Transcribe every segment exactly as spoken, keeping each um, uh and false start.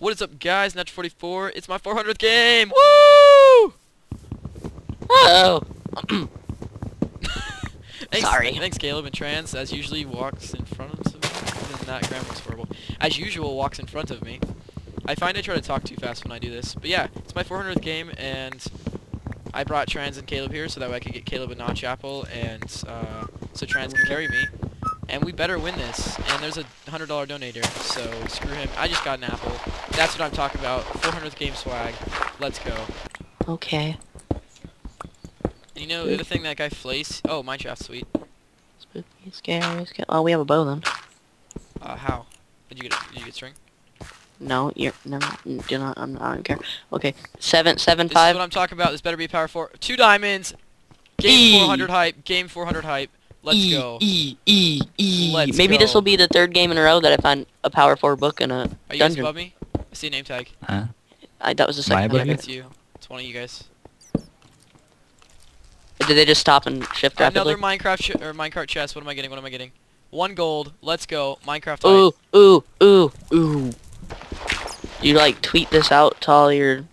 What is up, guys? Natural forty-four. It's my four hundredth game. Woo! Hello. Thanks, Sorry. Thanks, Caleb. And Trans, as usually, walks in front of me. That grammar was horrible. As usual, walks in front of me. I find I try to talk too fast when I do this. But yeah, it's my four hundredth game, and I brought Trans and Caleb here so that way I could get Caleb a notch apple, and uh, so Trans can carry me. And we better win this. And there's a one hundred dollar donator, so screw him. I just got an apple. That's what I'm talking about. four hundredth game swag. Let's go. Okay. You know the thing that guy Flace? Oh, Minecraft, sweet. Spooky, scary, scary. Oh, we have a bow then. Uh, how? Did you get? Did you get string? No, you're no, do not. I'm not. I don't care. Okay, seven, seven, this five. This is what I'm talking about. This better be a power four. Two diamonds. Game e. four hundred hype. Game four hundred hype. Let's e, go. E E E. Let's Maybe go. This will be the third game in a row that I find a power four book in a Are dungeon. Are you guys above me? I see a name tag. Huh? I that was the second time. It's you. It's one of you guys. Did they just stop and shift rapidly? Another Minecraft sh or Minecraft chest. What am I getting? What am I getting? One gold. Let's go. Minecraft. Ooh, hype. Ooh, ooh, ooh. You like tweet this out to all your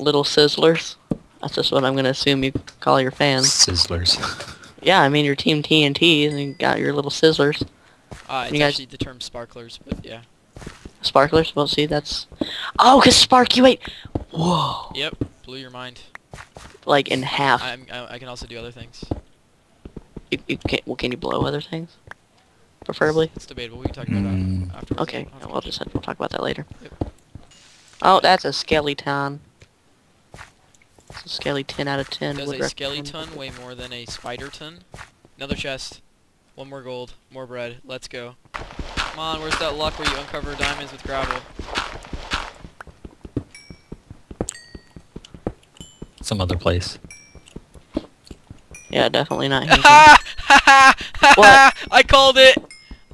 little sizzlers. That's just what I'm gonna assume you call your fans. Sizzlers. Yeah, I mean your team T N T and you got your little sizzlers. Uh, it's you guys actually the term sparklers, but yeah. Sparklers. Well, see, that's oh, cause spark you wait. Whoa. Yep. Blew your mind. Like in half. I'm, I, I can also do other things. You, you can't, well, can you blow other things? Preferably. It's, it's debatable. We can talk about mm. that afterwards. Okay. Afterwards. We'll just we'll talk about that later. Yep. Oh, that's a skeleton. It's a skeleton out of ten. Does a skeleton weigh more than a spiderton? Another chest. One more gold. More bread. Let's go. Come on. Where's that luck where you uncover diamonds with gravel? Some other place. Yeah, definitely not here. What? I called it.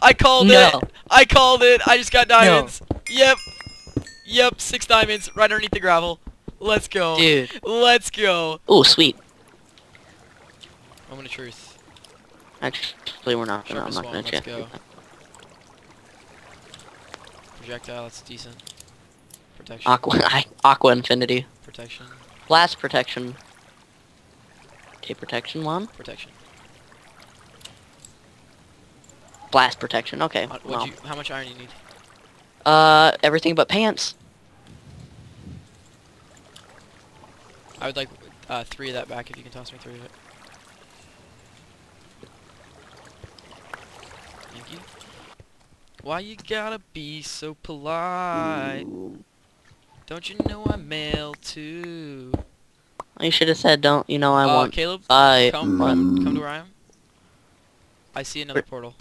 I called no. it. I called it. I just got diamonds. No. Yep. Yep. Six diamonds right underneath the gravel. Let's go. Dude. Let's go. Ooh, sweet. Moment of truth. Actually, we're not. Gonna, I'm not going to check. Go. Projectile. That's decent. Protection. Aqua. Aqua infinity. Protection. Blast protection. Okay, protection one. Protection. Blast protection. Okay. Uh, well. you, how much iron do you need? Uh, everything but pants. I would like uh, three of that back if you can toss me three of it. Thank you. Why you gotta be so polite? Ooh. Don't you know I mail too? You should have said, don't you know I uh, want... Caleb, I come, run, come to where I am. I see another portal.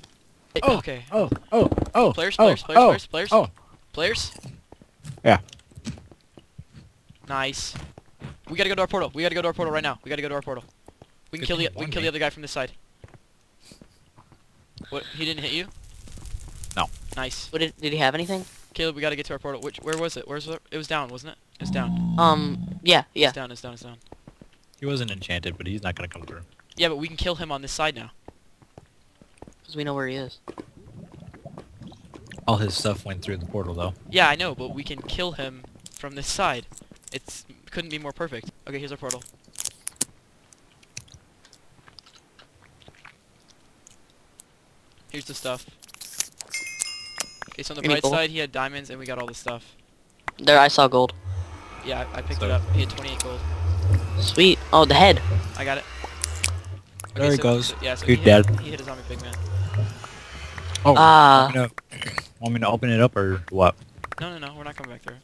Oh, okay. Oh, oh, oh, Players, oh, players, players, oh, players, players. Oh. Players? Yeah. Nice. We gotta go to our portal. We gotta go to our portal right now. We gotta go to our portal. We can, kill the, we can kill the other guy from this side. What? He didn't hit you? No. Nice. What, did, did he have anything? Caleb, we gotta get to our portal. Which, where was it? Where's it? It was down, wasn't it? It was down. Um, yeah, yeah. It's down, it's down, it's down. He wasn't enchanted, but he's not gonna come through. Yeah, but we can kill him on this side now. Because we know where he is. All his stuff went through the portal, though. Yeah, I know, but we can kill him from this side. It's couldn't be more perfect. Okay, here's our portal. Here's the stuff. Okay, so on the bright gold. side, he had diamonds, and we got all the stuff. There, I saw gold. Yeah, I, I picked so. it up. He had twenty-eight gold. Sweet. Oh, the head. I got it. Okay, there so, he goes. So, yeah, so You're he dead. Hit, he hit a zombie pig man. Oh. Ah. Uh, want, want me to open it up or what? No, no, no. We're not coming back through.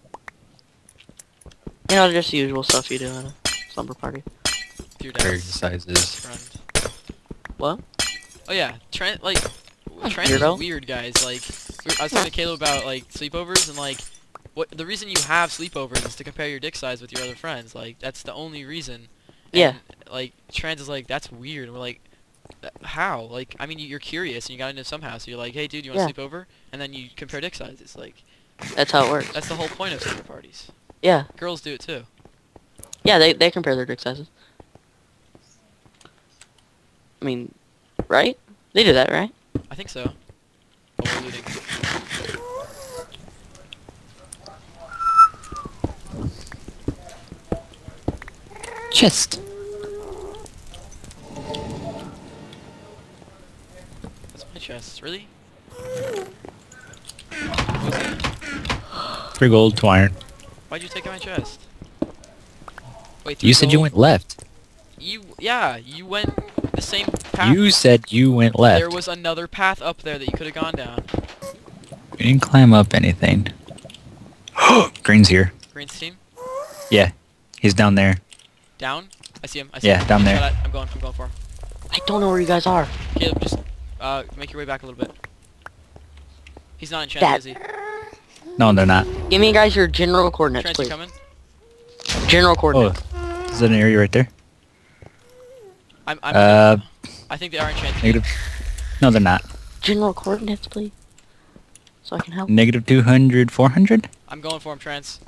You know, just the usual stuff you do at a slumber party. Various sizes. Friend. What? Oh yeah, Trent. Like, Trent is weird, guys. Like. I was talking to Caleb about like sleepovers and like what the reason you have sleepovers is to compare your dick size with your other friends. Like that's the only reason. And, yeah. Like Trans is like that's weird. And we're like, how? Like I mean you're curious and you gotta know somehow. So you're like, hey dude, you want to yeah. sleep over? And then you compare dick size. It's like that's how it works. That's the whole point of sleepover parties. Yeah. Girls do it too. Yeah, they they compare their dick sizes. I mean, right? They do that, right? I think so. Overlooting. chest. That's my chest, really? Three gold, two iron. Why'd you take my chest? Wait, you said gold? You went left. You yeah, you went the same path. You said you went left. There was another path up there that you could have gone down. We didn't climb up anything. Green's here. Green's team? Yeah, he's down there. Down? I see him. I see yeah, him. down there. At, I'm going. I'm going for him. I don't know where you guys are. Caleb, just uh, make your way back a little bit. He's not enchanted, that. is he? No, they're not. Give me guys your general coordinates, Trans, please. You coming? General coordinates. Oh, is that an area right there? I'm. I'm uh, I think they are enchanted. Negative. No, they're not. General coordinates, please. So I can help. Negative two hundred, four hundred? I'm going for him, Trans.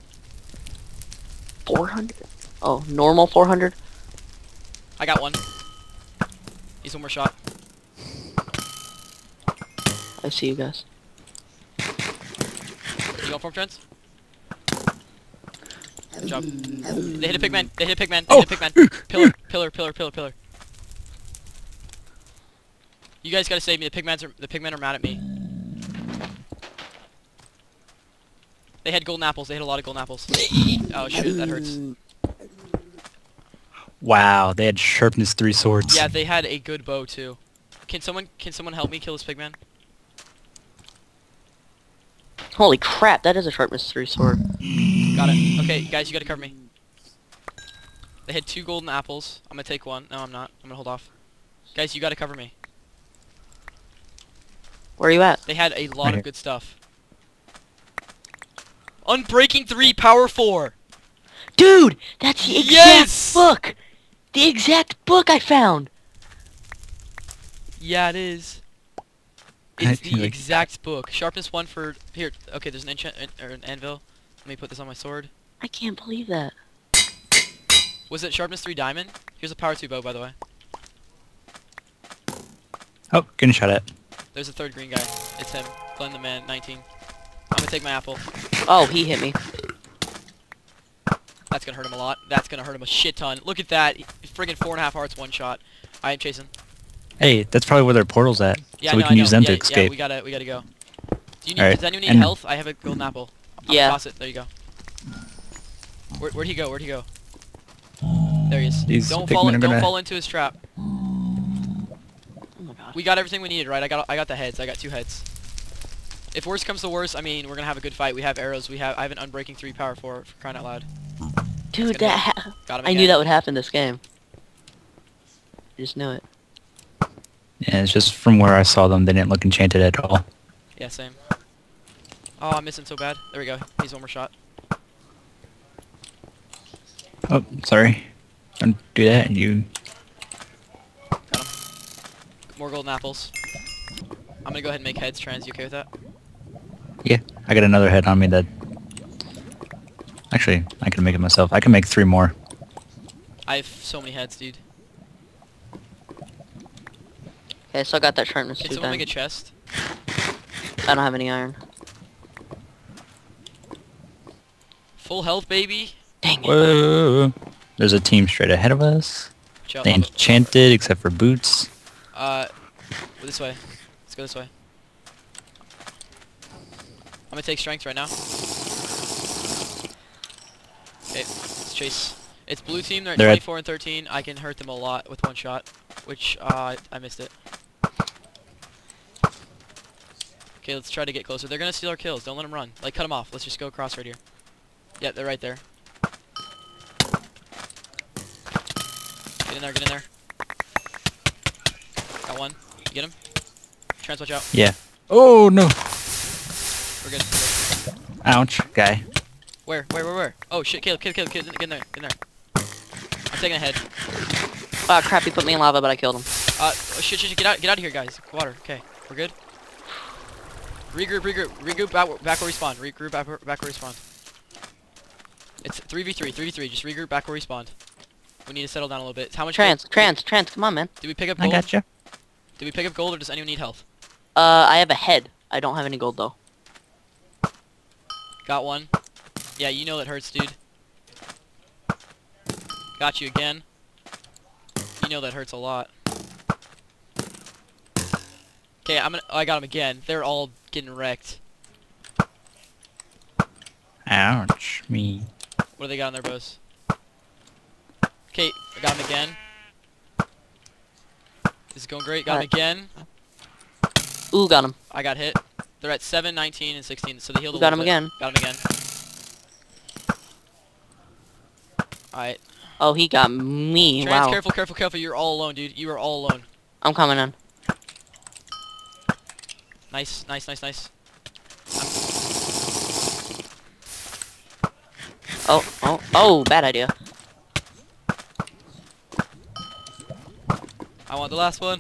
four hundred? Oh, normal four hundred? I got one. He's one more shot. I see you guys. You going for him, Trans? Good job. They hit a pigman. They hit a pigman. They oh. hit a pigman. Pillar, pillar, pillar, pillar, pillar. You guys gotta save me. The pigmans are, the pigmen are mad at me. They had golden apples. They had a lot of golden apples. Oh shit, that hurts. Wow, they had sharpness three swords. Yeah, they had a good bow too. Can someone can someone help me kill this pigman? Holy crap, that is a sharpness three sword. Got it. Okay, guys, you gotta cover me. They had two golden apples. I'm gonna take one. No, I'm not. I'm gonna hold off. Guys, you gotta cover me. Where are you at? They had a lot right of good stuff. Unbreaking three, power four. Dude, that's the exact yes! book. The exact book I found. Yeah, it is. It's the exact book. Sharpness one for here. Okay, there's an enchant or an anvil. Let me put this on my sword. I can't believe that. Was it sharpness three diamond? Here's a power two bow, by the way. Oh, getting shot at. There's a third green guy. It's him, Glenn the man, nineteen. I'm gonna take my apple. Oh, he hit me. That's gonna hurt him a lot. That's gonna hurt him a shit ton. Look at that. Friggin' four and a half hearts, one shot. I am chasing. Hey, that's probably where their portal's at. Yeah, so we no, can use them yeah, to escape. Yeah, we gotta, we gotta go. Do you need, right. Does anyone need and health? I have a golden apple. I'll yeah. Toss it. There you go. Where, where'd he go? Where'd he go? There he is. These don't fall, in, don't fall into his trap. Oh my God. We got everything we needed, right? I got, I got the heads. I got two heads. If worse comes to worse, I mean, we're gonna have a good fight. We have arrows. We have. I have an unbreaking three power four. For crying out loud. Dude, that. Ha Got him I knew that would happen this game. I just knew it. Yeah, it's just from where I saw them, they didn't look enchanted at all. Yeah, same. Oh, I'm missing so bad. There we go. He's one more shot. Oh, sorry. Don't do that. You. Got him. More golden apples. I'm gonna go ahead and make heads. Trans, you okay with that? Yeah, I got another head on me that... Actually, I can make it myself. I can make three more. I have so many heads, dude. Okay, so I got that sharpness too. Can someone make a chest? I don't have any iron. Full health, baby! Dang it! Whoa. There's a team straight ahead of us. Chill, they enchanted, except for boots. Uh, this way. Let's go this way. I'm gonna take strength right now. Okay, let's chase. It's blue team, they're at twenty-four and thirteen. I can hurt them a lot with one shot, which, uh, I missed it. Okay, let's try to get closer. They're gonna steal our kills, don't let them run. Like, cut them off, let's just go across right here. Yeah, they're right there. Get in there, get in there. Got one. You get him? Trans, watch out. Yeah. Oh, no. We're good. Ouch. Guy. Where? Where? Where? Where? Oh shit! Caleb! Caleb! Caleb! Get in there! Get in there! I'm taking a head. Ah, oh, crap! He put me in lava, but I killed him. Uh, oh, shit, shit! Shit! Get out! Get out of here, guys! Water. Okay, we're good. Regroup! Regroup! Regroup! Back, back where we spawned. Regroup! Back, back where we spawned. It's three v three. three v three. Just regroup back where we spawned. We need to settle down a little bit. How much? Trans! Gold? Trans! Trans! Come on, man! Did we pick up gold? I gotcha. Did we pick up gold, or does anyone need health? Uh, I have a head. I don't have any gold though. Got one. Yeah, you know that hurts, dude. Got you again. You know that hurts a lot. Okay, I'm gonna, oh, I got him again. They're all getting wrecked. Ouch, me. What do they got on their bows? Okay, I got him again. This is going great. Got right. him again. Ooh, got him. I got hit. They're at seven, nineteen, and sixteen, so they healed a little bit. Got him again. Got him again. Alright. Oh, he got me. Trans, wow. Careful, careful, careful. You're all alone, dude. You are all alone. I'm coming in. Nice, nice, nice, nice. I'm... Oh, oh, oh, bad idea. I want the last one.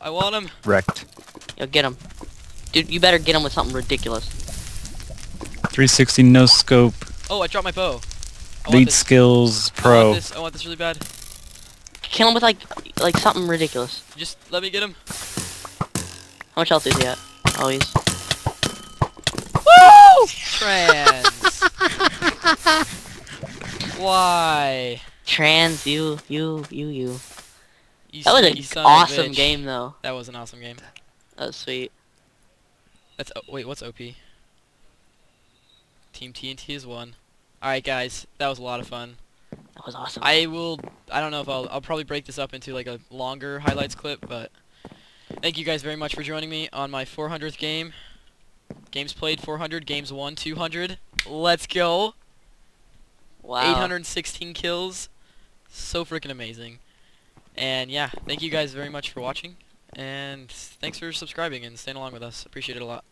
I want him. Wrecked. Yo, get him. Dude, you better get him with something ridiculous. three sixty no scope. Oh, I dropped my bow. I Lead skills pro. I want this, I want this really bad. Kill him with like like something ridiculous. Just let me get him. How much health is he at? Oh, he's... Woo! Trans. Why? Trans, you, you, you, you. you that was an awesome game, though. That was an awesome game. That was sweet. That's oh, wait, what's O P? Team T N T is one. All right, guys, that was a lot of fun. That was awesome. I will. I don't know if I'll. I'll probably break this up into like a longer highlights clip, but thank you guys very much for joining me on my four hundredth game. Games played four hundred, games won two hundred. Let's go. Wow. eight hundred sixteen kills. So freaking amazing. And yeah, thank you guys very much for watching, and thanks for subscribing and staying along with us. Appreciate it a lot.